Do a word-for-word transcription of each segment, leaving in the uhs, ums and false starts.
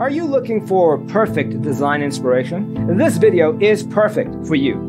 Are you looking for perfect design inspiration? This video is perfect for you.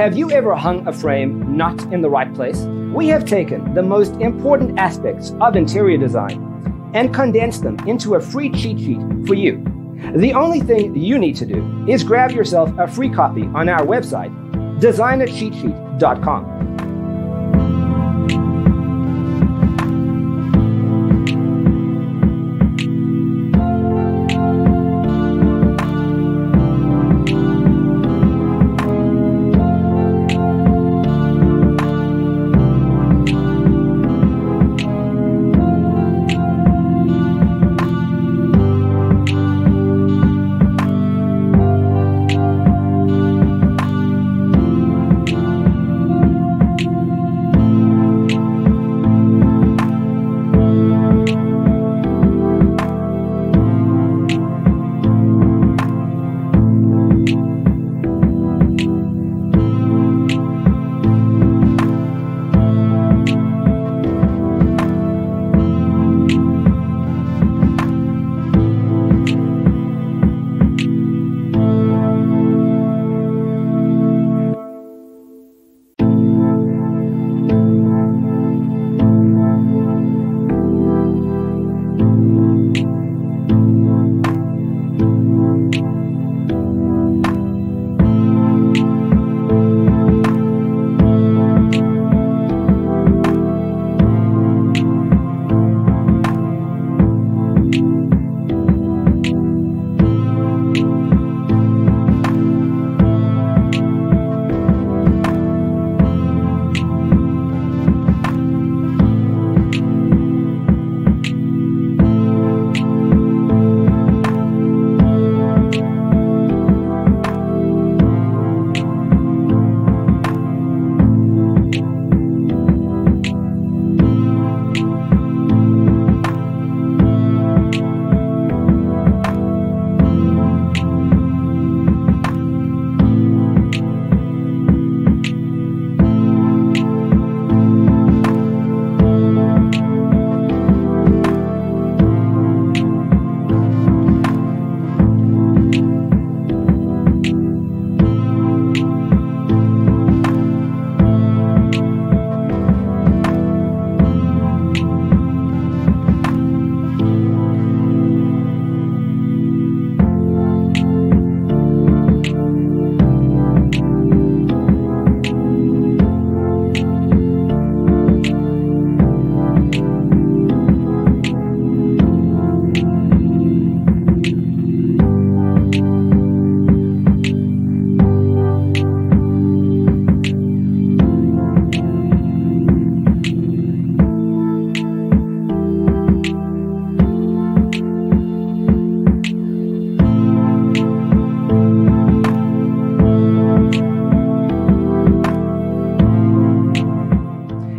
Have you ever hung a frame not in the right place? We have taken the most important aspects of interior design and condensed them into a free cheat sheet for you. The only thing you need to do is grab yourself a free copy on our website, designer cheat sheet dot com.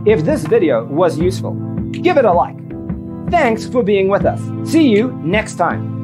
If this video was useful, give it a like. Thanks for being with us. See you next time.